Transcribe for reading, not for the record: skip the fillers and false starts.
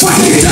Fuck you.